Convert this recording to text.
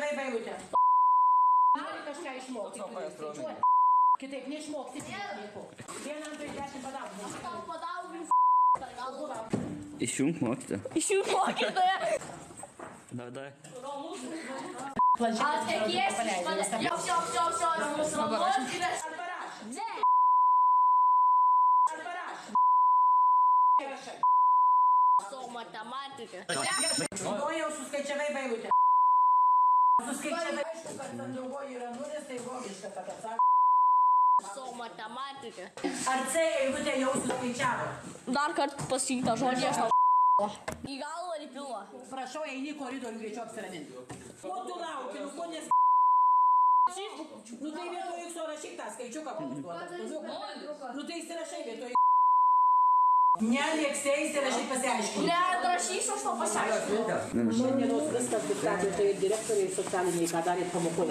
vai baiute. Nori kažką išmokti. Kitaip neišmokti. Vienam tai 10 padaugų. Aš tau padaugų. Išjunk mokytą. Išjunk mokytoją. Давай. А так есть, я все, вот тебе аппарат. Где? Аппарат. Со математика. Но я сускачевай байгуте. Сускачевай. Другой иранурес и вогишка катаса. Со математика. Арцей гуте я сускачева. Dar kad pasita žodžiai aš Į galvą lipilo. Prašau, eini į koridorių greičiau apsiraminti. Ko tu lauki, nu ko nes... Nu tai vietoj X rašyk tą skaičiuką, koks duotas. Nu tai įsirašai vietoj... Ne, Aleksei, įsirašyk pasiaiškinti. Ne, rašysiu, aš to pasiaiškinti. Šiandienos viskas diktatai direktoriai socialiniai, ką darėt pamokoje.